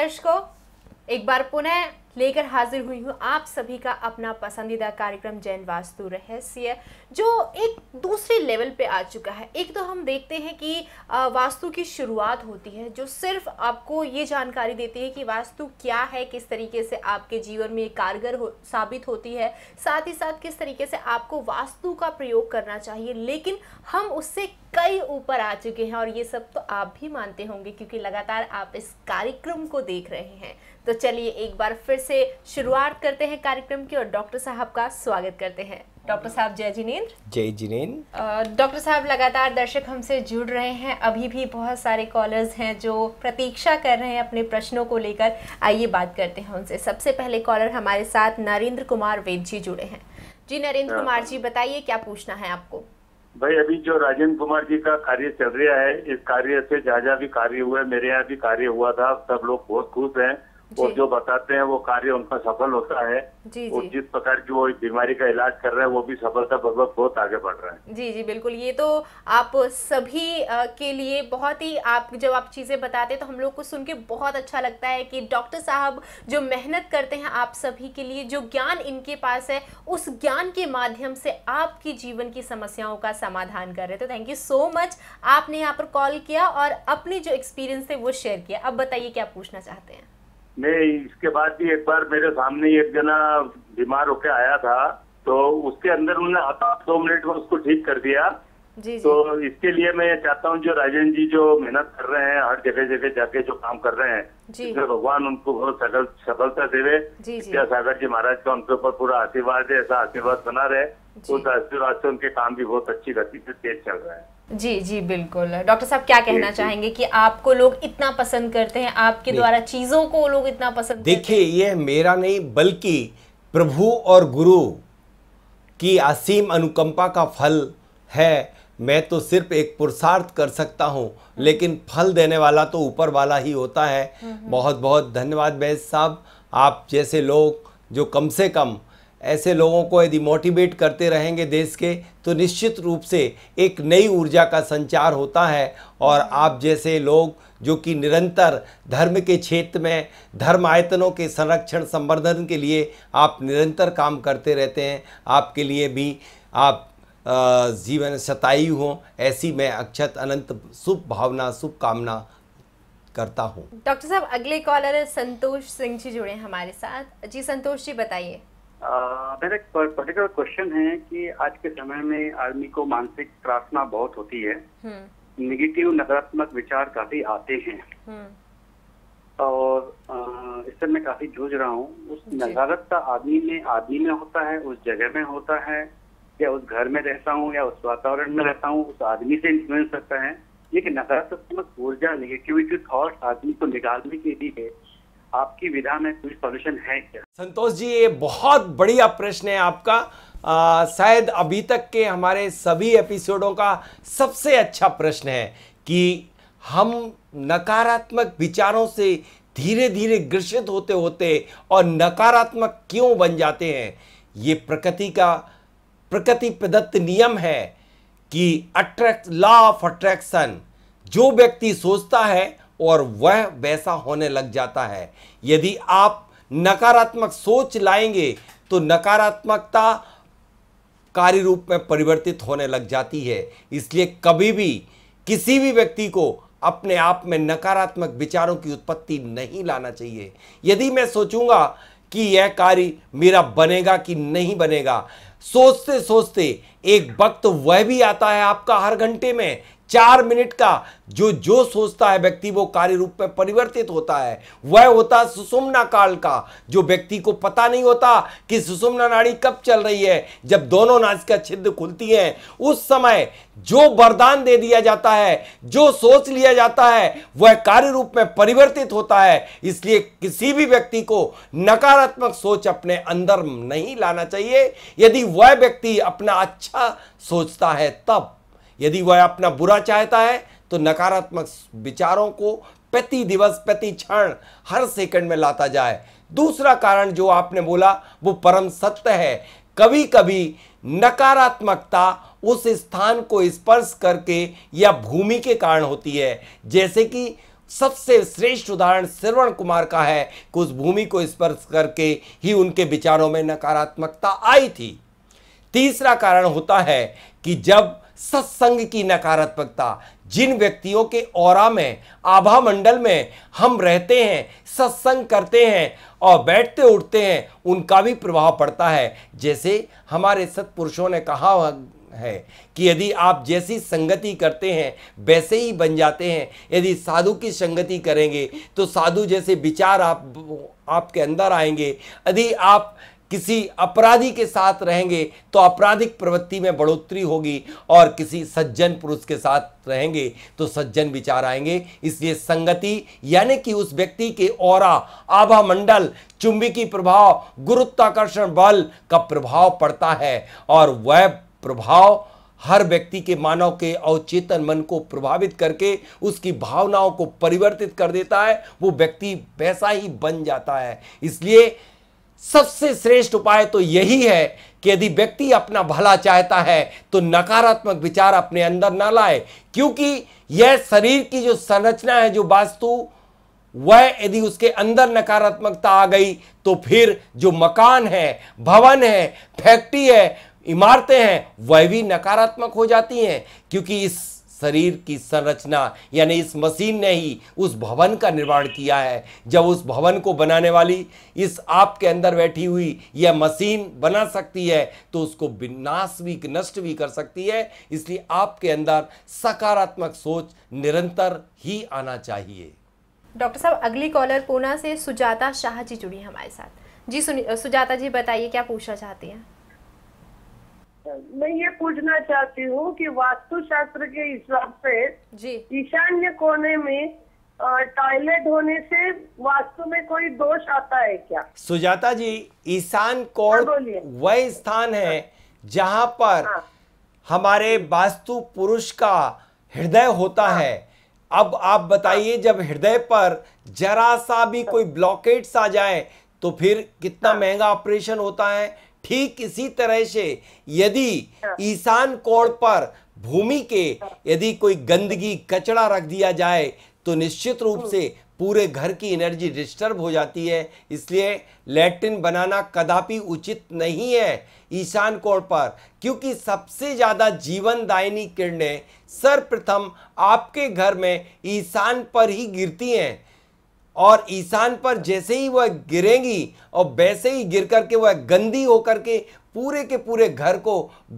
दर्शकों एक बार पुनः लेकर हाजिर हुई हूँ आप सभी का अपना पसंदीदा कार्यक्रम जैन वास्तु रहस्य, जो एक दूसरे लेवल पे आ चुका है। एक तो हम देखते हैं कि वास्तु की शुरुआत होती है, जो सिर्फ आपको ये जानकारी देती है कि वास्तु क्या है, किस तरीके से आपके जीवन में कारगर साबित होती है, साथ ही साथ किस तरीके से आपको वास्तु का प्रयोग करना चाहिए। लेकिन हम उससे कई ऊपर आ चुके हैं और ये सब तो आप भी मानते होंगे क्योंकि लगातार आप इस कार्यक्रम को देख रहे हैं। तो चलिए एक बार फिर से शुरुआत करते हैं कार्यक्रम की और डॉक्टर साहब का स्वागत करते हैं। डॉक्टर साहब जय जिनेंद्र। जय जिनेंद्र। डॉक्टर साहब लगातार दर्शक हमसे जुड़ रहे हैं, अभी भी बहुत सारे कॉलर्स हैं जो प्रतीक्षा कर रहे हैं अपने प्रश्नों को लेकर। आइए बात करते हैं उनसे। सबसे पहले कॉलर हमारे साथ नरेंद्र कुमार वेद जी जुड़े हैं। जी नरेंद्र कुमार जी बताइए क्या पूछना है आपको। भाई अभी जो राजेंद्र कुमार जी का कार्य चल रहा है, इस कार्य से जहाँ भी कार्य हुआ है, मेरे यहाँ भी कार्य हुआ था, सब लोग बहुत खुश हैं और जो बताते हैं वो कार्य उनका सफल होता है और जिस प्रकार की वो बीमारी का इलाज कर रहे हैं वो भी सफलतापूर्वक बहुत आगे बढ़ रहा है। जी जी बिल्कुल, ये तो आप सभी के लिए बहुत ही, आप जब आप चीजें बताते हैं तो हम लोग को सुन के बहुत अच्छा लगता है कि डॉक्टर साहब जो मेहनत करते हैं आप सभी के लिए, जो ज्ञान इनके पास है उस ज्ञान के माध्यम से आपकी जीवन की समस्याओं का समाधान कर रहे थे। थैंक यू सो मच, आपने यहाँ पर कॉल किया और अपनी जो एक्सपीरियंस है वो शेयर किया। अब बताइए क्या पूछना चाहते हैं। मैं इसके बाद भी एक बार मेरे सामने एक जना बीमार होके आया था, तो उसके अंदर उन्होंने 2 मिनट में उसको ठीक कर दिया। जी तो जी। इसके लिए मैं चाहता हूँ जो राजेंद्र जी जो मेहनत कर रहे हैं, हर जगह जगह जाके जो काम कर रहे हैं, भगवान उनको बहुत सफलता देवे। क्या सागर जी महाराज का उनके ऊपर पूरा आशीर्वाद है, ऐसा आशीर्वाद बना रहे, उस आशीर्वाद से उनके काम भी बहुत अच्छी गति से तेज चल रहा है। जी जी बिल्कुल। डॉक्टर साहब क्या कहना चाहेंगे कि आपको लोग इतना पसंद करते हैं, आपके द्वारा चीजों को लोग इतना पसंद। देखिए ये मेरा नहीं बल्कि प्रभु और गुरु की असीम अनुकंपा का फल है। मैं तो सिर्फ एक पुरुषार्थ कर सकता हूँ, लेकिन फल देने वाला तो ऊपर वाला ही होता है। बहुत बहुत धन्यवाद महेश साहब, आप जैसे लोग जो कम से कम ऐसे लोगों को यदि मोटिवेट करते रहेंगे देश के, तो निश्चित रूप से एक नई ऊर्जा का संचार होता है। और आप जैसे लोग जो कि निरंतर धर्म के क्षेत्र में, धर्म आयतनों के संरक्षण संवर्धन के लिए आप निरंतर काम करते रहते हैं, आपके लिए भी आप जीवन सताई हो, ऐसी मैं अक्षत अनंत शुभ भावना शुभकामना करता हूँ। डॉक्टर साहब अगले कॉलर संतोष सिंह जी जुड़े हमारे साथ। जी संतोष जी बताइए। मेरा एक पर्टिकुलर क्वेश्चन है कि आज के समय में आदमी को मानसिक त्रासना बहुत होती है, निगेटिव नकारात्मक विचार काफी आते हैं और इससे मैं काफी जूझ रहा हूँ। उस नकारात्मकता आदमी में होता है, उस जगह में होता है, या उस घर में रहता हूँ, या उस वातावरण में रहता हूँ, उस आदमी से इन्फ्लुएंस करता है। लेकिन नकारात्मक ऊर्जा, नेगेटिविटी थॉट्स आदमी को निकालने के लिए आपकी विधा में कोई सॉल्यूशन है क्या? संतोष जी ये बहुत बढ़िया प्रश्न है आपका। शायद अभी तक के हमारे सभी एपिसोडों का सबसे अच्छा प्रश्न है कि हम नकारात्मक विचारों से धीरे धीरे ग्रसित होते होते और नकारात्मक क्यों बन जाते हैं। ये प्रकृति प्रदत्त नियम है कि लॉ ऑफ अट्रैक्शन, जो व्यक्ति सोचता है और वह वैसा होने लग जाता है। यदि आप नकारात्मक सोच लाएंगे तो नकारात्मकता कार्य रूप में परिवर्तित होने लग जाती है। इसलिए कभी भी किसी भी व्यक्ति को अपने आप में नकारात्मक विचारों की उत्पत्ति नहीं लाना चाहिए। यदि मैं सोचूंगा कि यह कार्य मेरा बनेगा कि नहीं बनेगा, सोचते सोचते एक वक्त वह भी आता है आपका, हर घंटे में 4 मिनट का जो जो सोचता है व्यक्ति वो कार्य रूप में परिवर्तित होता है। वह होता है सुषुम्ना काल का, जो व्यक्ति को पता नहीं होता कि सुषुम्ना नाड़ी कब चल रही है। जब दोनों नासिका छिद्र खुलती हैं उस समय जो वरदान दे दिया जाता है, जो सोच लिया जाता है, वह कार्य रूप में परिवर्तित होता है। इसलिए किसी भी व्यक्ति को नकारात्मक सोच अपने अंदर नहीं लाना चाहिए। यदि वह व्यक्ति अपना अच्छा सोचता है तब, यदि वह अपना बुरा चाहता है तो नकारात्मक विचारों को प्रति दिवस प्रति क्षण हर सेकंड में लाता जाए। दूसरा कारण जो आपने बोला वो परम सत्य है, कभी कभी नकारात्मकता उस स्थान को स्पर्श करके या भूमि के कारण होती है। जैसे कि सबसे श्रेष्ठ उदाहरण श्रवण कुमार का है कि उस भूमि को स्पर्श करके ही उनके विचारों में नकारात्मकता आई थी। तीसरा कारण होता है कि जब सत्संग की नकारात्मकता, जिन व्यक्तियों के औरा में, आभा मंडल में हम रहते हैं, सत्संग करते हैं और बैठते उठते हैं, उनका भी प्रभाव पड़ता है। जैसे हमारे सत्पुरुषों ने कहा है कि यदि आप जैसी संगति करते हैं वैसे ही बन जाते हैं। यदि साधु की संगति करेंगे तो साधु जैसे विचार आपके अंदर आएंगे। यदि आप किसी अपराधी के साथ रहेंगे तो आपराधिक प्रवृत्ति में बढ़ोतरी होगी, और किसी सज्जन पुरुष के साथ रहेंगे तो सज्जन विचार आएंगे। इसलिए संगति यानी कि उस व्यक्ति के औरा, आभा मंडल, चुंबकीय प्रभाव, गुरुत्वाकर्षण बल का प्रभाव पड़ता है, और वह प्रभाव हर व्यक्ति के मानव के अवचेतन मन को प्रभावित करके उसकी भावनाओं को परिवर्तित कर देता है। वो व्यक्ति वैसा ही बन जाता है। इसलिए सबसे श्रेष्ठ उपाय तो यही है कि यदि व्यक्ति अपना भला चाहता है तो नकारात्मक विचार अपने अंदर ना लाए, क्योंकि यह शरीर की जो संरचना है, जो वास्तु, वह यदि उसके अंदर नकारात्मकता आ गई तो फिर जो मकान है, भवन है, फैक्ट्री है, इमारतें हैं, वह भी नकारात्मक हो जाती हैं, क्योंकि इस शरीर की संरचना यानी इस मशीन ने ही उस भवन का निर्माण किया है। जब उस भवन को बनाने वाली इस आपके अंदर बैठी हुई यह मशीन बना सकती है तो उसको विनाश भी, नष्ट भी कर सकती है। इसलिए आपके अंदर सकारात्मक सोच निरंतर ही आना चाहिए। डॉक्टर साहब, अगली कॉलर पूना से सुजाता शाह जी जुड़ी हमारे साथ। जी सुजाता जी, बताइए क्या पूछना चाहती हैं? मैं ये पूछना चाहती हूँ कि वास्तु शास्त्र के हिसाब से ईशान्य कोने में टॉयलेट होने से वास्तु में कोई दोष आता है क्या? सुजाता जी, ईशान कोण वह स्थान है जहाँ पर हमारे वास्तु पुरुष का हृदय होता है। अब आप बताइए, जब हृदय पर जरा सा भी कोई ब्लॉकेट्स आ जाए तो फिर कितना महंगा ऑपरेशन होता है। ठीक इसी तरह से यदि ईशान कोण पर भूमि के यदि कोई गंदगी, कचरा रख दिया जाए तो निश्चित रूप से पूरे घर की एनर्जी डिस्टर्ब हो जाती है। इसलिए लैट्रिन बनाना कदापि उचित नहीं है ईशान कोण पर, क्योंकि सबसे ज़्यादा जीवनदायिनी किरणें सर्वप्रथम आपके घर में ईशान पर ही गिरती हैं, और ईशान पर जैसे ही वह गिरेंगी और वैसे ही गिर करके वह गंदी होकर के पूरे घर को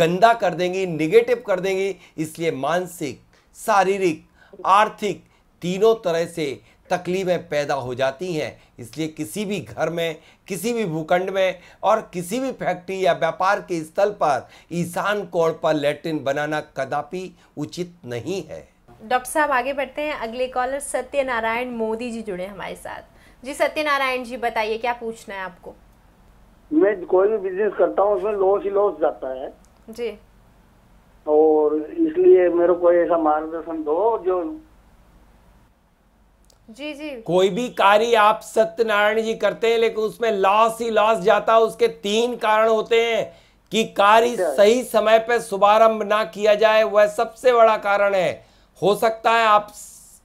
गंदा कर देंगी, निगेटिव कर देंगी। इसलिए मानसिक, शारीरिक, आर्थिक तीनों तरह से तकलीफें पैदा हो जाती हैं। इसलिए किसी भी घर में, किसी भी भूखंड में और किसी भी फैक्ट्री या व्यापार के स्थल पर ईशान कोण पर लैट्रिन बनाना कदापि उचित नहीं है। डॉक्टर साहब, आगे बढ़ते हैं। अगले कॉलर सत्यनारायण मोदी जी जुड़े हमारे साथ। जी सत्यनारायण जी, बताइए क्या पूछना है आपको? मैं कोई भी बिजनेस करता हूँ उसमें लॉस ही लॉस जाता है जी, और इसलिए मेरे को ऐसा मार्गदर्शन दो जो जी जी। कोई भी कार्य आप सत्यनारायण जी करते हैं लेकिन उसमें लॉस ही लॉस जाता है, उसके तीन कारण होते हैं कि कार्य सही समय पर शुभारंभ ना किया जाए, वह सबसे बड़ा कारण है। हो सकता है आप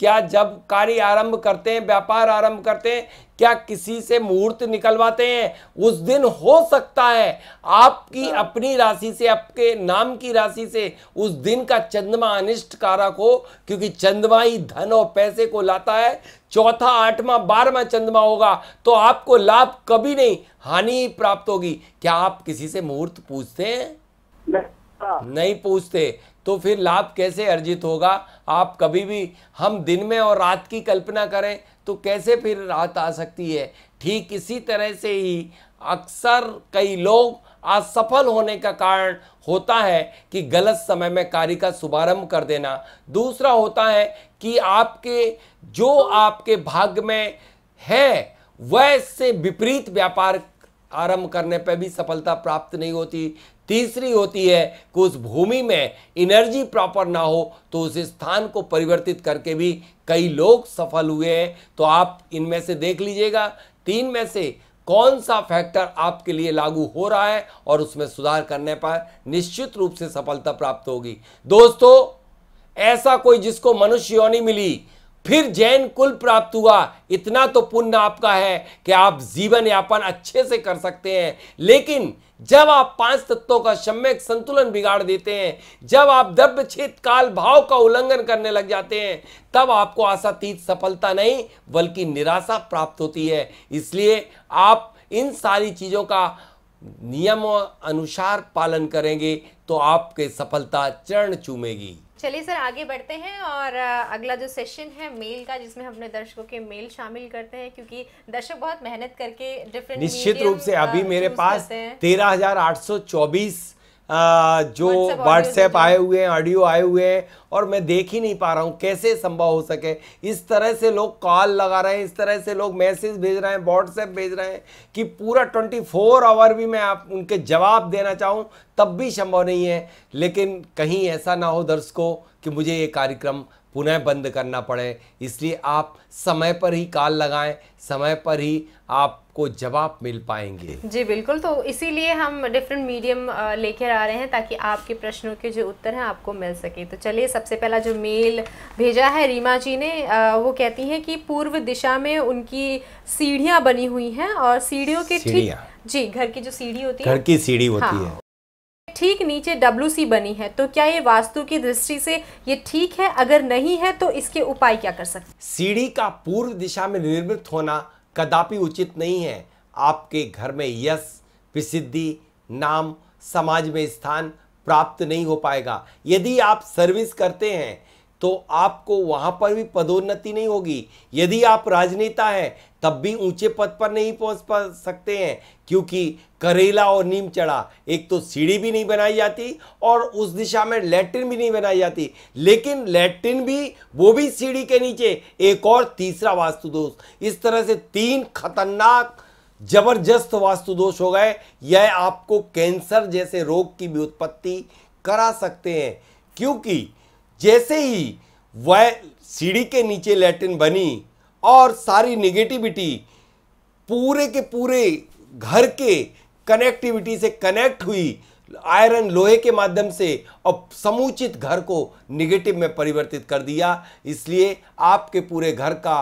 क्या जब कार्य आरंभ करते हैं, व्यापार आरंभ करते हैं, क्या किसी से मुहूर्त निकलवाते हैं उस दिन? हो सकता है आपकी अपनी राशि से, आपके नाम की राशि से उस दिन का चंद्रमा अनिष्ट कारक हो, क्योंकि चंद्रमा ही धन और पैसे को लाता है। चौथा, आठवां, बारहवां चंद्रमा होगा तो आपको लाभ कभी नहीं, हानि प्राप्त होगी। क्या आप किसी से मुहूर्त पूछते हैं? नहीं पूछते, तो फिर लाभ कैसे अर्जित होगा? आप कभी भी हम दिन में और रात की कल्पना करें तो कैसे फिर रात आ सकती है? ठीक इसी तरह से ही अक्सर कई लोग असफल होने का कारण होता है कि गलत समय में कार्य का शुभारंभ कर देना। दूसरा होता है कि आपके जो आपके भाग्य में है वैसे विपरीत व्यापार आरंभ करने पर भी सफलता प्राप्त नहीं होती। तीसरी होती है कि उस भूमि में एनर्जी प्रॉपर ना हो तो उस स्थान को परिवर्तित करके भी कई लोग सफल हुए हैं। तो आप इनमें से देख लीजिएगा तीन में से कौन सा फैक्टर आपके लिए लागू हो रहा है, और उसमें सुधार करने पर निश्चित रूप से सफलता प्राप्त होगी। दोस्तों, ऐसा कोई जिसको मनुष्य योनि मिली, फिर जैन कुल प्राप्त हुआ। इतना तो पुण्य आपका है कि आप जीवन यापन अच्छे से कर सकते हैं। लेकिन जब आप पांच तत्वों का सम्यक संतुलन बिगाड़ देते हैं, जब आप द्रव्य छेद काल भाव का उल्लंघन करने लग जाते हैं, तब आपको आशातीत सफलता नहीं बल्कि निराशा प्राप्त होती है। इसलिए आप इन सारी चीज़ों का नियम अनुसार पालन करेंगे तो आपके सफलता चरण चूमेगी। चलिए सर आगे बढ़ते हैं और अगला जो सेशन है मेल का, जिसमें हमने दर्शकों के मेल शामिल करते हैं, क्योंकि दर्शक बहुत मेहनत करके डिफरेंट निश्चित रूप से अभी मेरे पास 13,824 जो व्हाट्सएप आए हुए हैं, ऑडियो आए हुए हैं और मैं देख ही नहीं पा रहा हूं कैसे संभव हो सके। इस तरह से लोग कॉल लगा रहे हैं, इस तरह से लोग मैसेज भेज रहे हैं, व्हाट्सएप भेज रहे हैं कि पूरा 24 आवर भी मैं आप उनके जवाब देना चाहूं तब भी संभव नहीं है। लेकिन कहीं ऐसा ना हो दर्शकों कि मुझे ये कार्यक्रम पुनः बंद करना पड़े, इसलिए आप समय पर ही कॉल लगाएं, समय पर ही आपको जवाब मिल पाएंगे। जी बिल्कुल, तो इसीलिए हम डिफरेंट मीडियम लेकर आ रहे हैं ताकि आपके प्रश्नों के जो उत्तर हैं आपको मिल सके। तो चलिए सबसे पहला जो मेल भेजा है रीमा जी ने, वो कहती हैं कि पूर्व दिशा में उनकी सीढ़ियाँ बनी हुई हैं और सीढ़ियों के ठीक जी घर की जो सीढ़ी होती है, घर की सीढ़ी होती है, ठीक नीचे WC बनी है, तो क्या ये वास्तु की दृष्टि से ये ठीक है? अगर नहीं है तो इसके उपाय क्या कर सकते हैं? सीढ़ी का पूर्व दिशा में निर्मित होना कदापि उचित नहीं है। आपके घर में यश, प्रसिद्धि, नाम, समाज में स्थान प्राप्त नहीं हो पाएगा। यदि आप सर्विस करते हैं तो आपको वहाँ पर भी पदोन्नति नहीं होगी। यदि आप राजनेता हैं तब भी ऊंचे पद पर नहीं पहुँच सकते हैं, क्योंकि करेला और नीम चढ़ा, एक तो सीढ़ी भी नहीं बनाई जाती और उस दिशा में लैट्रिन भी नहीं बनाई जाती। लेकिन लैट्रिन भी, वो भी सीढ़ी के नीचे, एक और तीसरा वास्तु दोष। इस तरह से तीन खतरनाक जबरदस्त वास्तु दोष हो गए। यह आपको कैंसर जैसे रोग की भी उत्पत्ति करा सकते हैं, क्योंकि जैसे ही वह सीढ़ी के नीचे लैट्रिन बनी और सारी नेगेटिविटी पूरे के पूरे घर के कनेक्टिविटी से कनेक्ट हुई आयरन लोहे के माध्यम से और समुचित घर को नेगेटिव में परिवर्तित कर दिया। इसलिए आपके पूरे घर का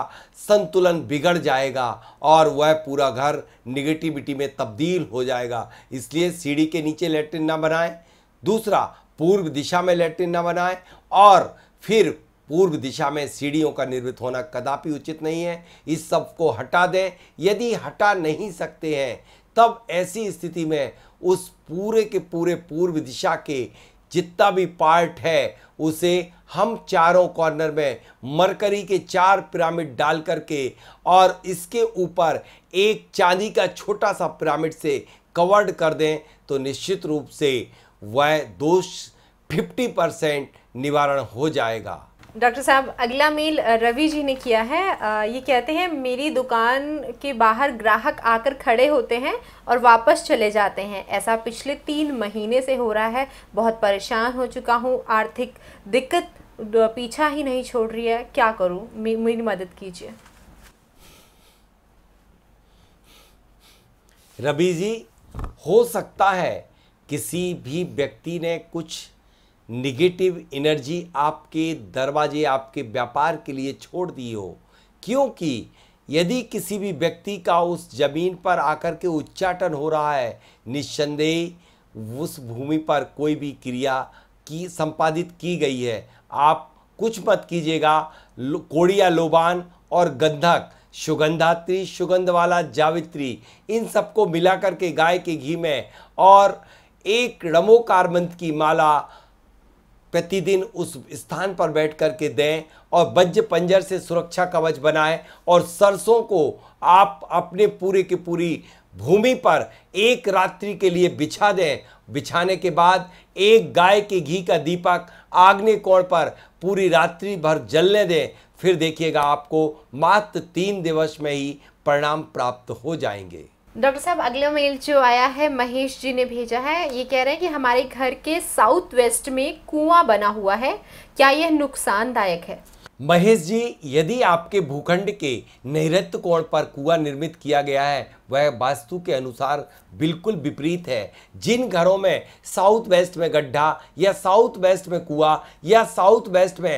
संतुलन बिगड़ जाएगा और वह पूरा घर नेगेटिविटी में तब्दील हो जाएगा। इसलिए सीढ़ी के नीचे लैट्रिन ना बनाएं। दूसरा, पूर्व दिशा में लैट्रिन न बनाएं और फिर पूर्व दिशा में सीढ़ियों का निर्मित होना कदापि उचित नहीं है। इस सब को हटा दें। यदि हटा नहीं सकते हैं तब ऐसी स्थिति में उस पूरे के पूरे पूर्व दिशा के जितना भी पार्ट है उसे हम चारों कॉर्नर में मरकरी के 4 पिरामिड डाल करके और इसके ऊपर एक चांदी का छोटा सा पिरामिड से कवर्ड कर दें तो निश्चित रूप से वह दोष 50% निवारण हो जाएगा। डॉक्टर साहब अगला मेल रवि जी ने किया है, ये कहते हैं मेरी दुकान के बाहर ग्राहक आकर खड़े होते हैं और वापस चले जाते हैं। ऐसा पिछले 3 महीने से हो रहा है। बहुत परेशान हो चुका हूँ, आर्थिक दिक्कत पीछा ही नहीं छोड़ रही है। क्या करूँ? मेरी मदद कीजिए। रवि जी, हो सकता है किसी भी व्यक्ति ने कुछ निगेटिव एनर्जी आपके दरवाजे, आपके व्यापार के लिए छोड़ दी हो, क्योंकि यदि किसी भी व्यक्ति का उस ज़मीन पर आकर के उच्चाटन हो रहा है, निस्संदेह उस भूमि पर कोई भी क्रिया की संपादित की गई है। आप कुछ मत कीजिएगा। कोड़िया, लोबान और गंधक, सुगंधात्री, सुगंध वाला, जावित्री, इन सबको मिला करके गाय के घी में और एक रमोकारमंत की माला प्रतिदिन उस स्थान पर बैठ कर के दें और वज्र पंजर से सुरक्षा कवच बनाएं और सरसों को आप अपने पूरे की पूरी भूमि पर एक रात्रि के लिए बिछा दें। बिछाने के बाद एक गाय के घी का दीपक आग्नेय कोण पर पूरी रात्रि भर जलने दें। फिर देखिएगा आपको मात्र 3 दिवस में ही परिणाम प्राप्त हो जाएंगे। डॉक्टर साहब अगला मेल जो आया है महेश जी ने भेजा है, ये कह रहे हैं कि हमारे घर के साउथ वेस्ट में कुआं बना हुआ है, क्या यह नुकसानदायक है? महेश जी, यदि आपके भूखंड के नैऋत्य कोण पर कुआं निर्मित किया गया है वह वास्तु के अनुसार बिल्कुल विपरीत है। जिन घरों में साउथ वेस्ट में गड्ढा या साउथ वेस्ट में कुआं या साउथ वेस्ट में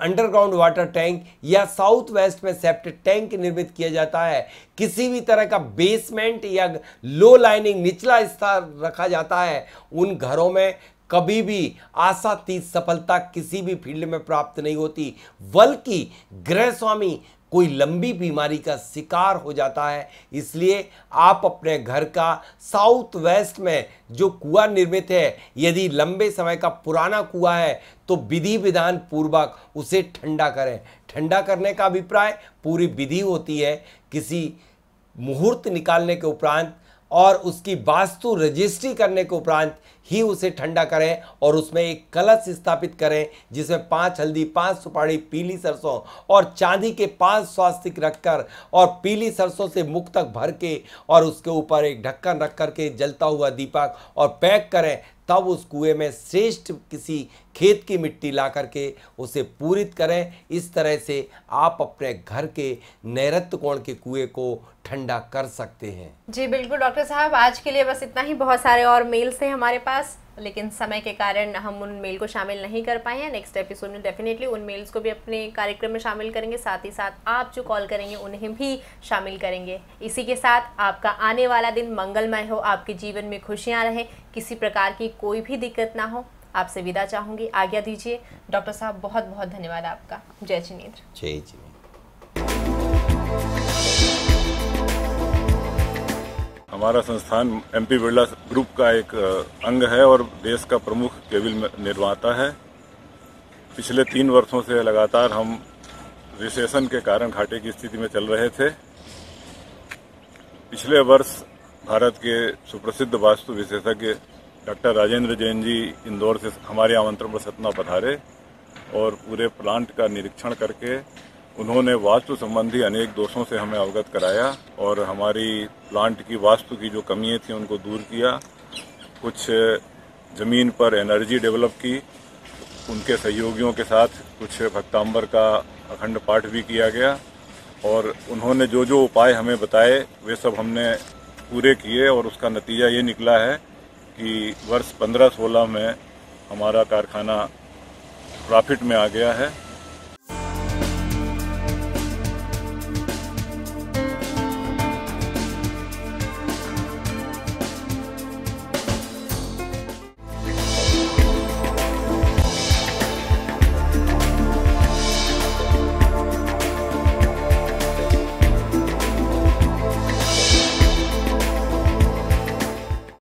अंडरग्राउंड वाटर टैंक या साउथ वेस्ट में सेप्टिक टैंक निर्मित किया जाता है, किसी भी तरह का बेसमेंट या लो लाइनिंग निचला स्तर रखा जाता है, उन घरों में कभी भी आशातीत सफलता किसी भी फील्ड में प्राप्त नहीं होती, बल्कि ग्रह स्वामी कोई लंबी बीमारी का शिकार हो जाता है। इसलिए आप अपने घर का साउथ वेस्ट में जो कुआं निर्मित है, यदि लंबे समय का पुराना कुआं है तो विधि विधान पूर्वक उसे ठंडा करें। ठंडा करने का अभिप्राय पूरी विधि होती है। किसी मुहूर्त निकालने के उपरांत और उसकी वास्तु रजिस्ट्री करने के उपरांत ही उसे ठंडा करें और उसमें एक कलश स्थापित करें जिसमें 5 हल्दी, 5 सुपारी, पीली सरसों और चांदी के 5 स्वास्तिक रखकर और पीली सरसों से मुख तक भर के और उसके ऊपर एक ढक्कन रख कर के जलता हुआ दीपक और पैक करें। तब उस कुएं में श्रेष्ठ किसी खेत की मिट्टी ला करके उसे पूरित करें। इस तरह से आप अपने घर के नैऋत्य कोण के कुएं को ठंडा कर सकते हैं। जी बिल्कुल डॉक्टर साहब, आज के लिए बस इतना ही। बहुत सारे और मेल्स हैं हमारे पास, लेकिन समय के कारण हम उन मेल को शामिल नहीं कर पाए हैं। नेक्स्ट एपिसोड में डेफिनेटली उन मेल्स को भी अपने कार्यक्रम में शामिल करेंगे, साथ ही साथ आप जो कॉल करेंगे उन्हें भी शामिल करेंगे। इसी के साथ आपका आने वाला दिन मंगलमय हो, आपके जीवन में खुशियाँ रहें, किसी प्रकार की कोई भी दिक्कत ना हो। आपसे विदा चाहूँगी, आज्ञा दीजिए डॉक्टर साहब। बहुत बहुत धन्यवाद आपका। जय जिनेन्द्र। जय जिनेन्द्र। हमारा संस्थान एमपी बिरला ग्रुप का एक अंग है और देश का प्रमुख केबल निर्माता है। पिछले 3 वर्षों से लगातार हम रिसेशन के कारण घाटे की स्थिति में चल रहे थे। पिछले वर्ष भारत के सुप्रसिद्ध वास्तु विशेषज्ञ डॉक्टर राजेंद्र जैन जी इंदौर से हमारे आमंत्रण पर सतना पधारे और पूरे प्लांट का निरीक्षण करके उन्होंने वास्तु संबंधी अनेक दोषों से हमें अवगत कराया और हमारी प्लांट की वास्तु की जो कमियां थी उनको दूर किया। कुछ ज़मीन पर एनर्जी डेवलप की, उनके सहयोगियों के साथ कुछ भक्तांबर का अखंड पाठ भी किया गया और उन्होंने जो जो उपाय हमें बताए वे सब हमने पूरे किए और उसका नतीजा ये निकला है कि वर्ष 15-16 में हमारा कारखाना प्रॉफिट में आ गया है।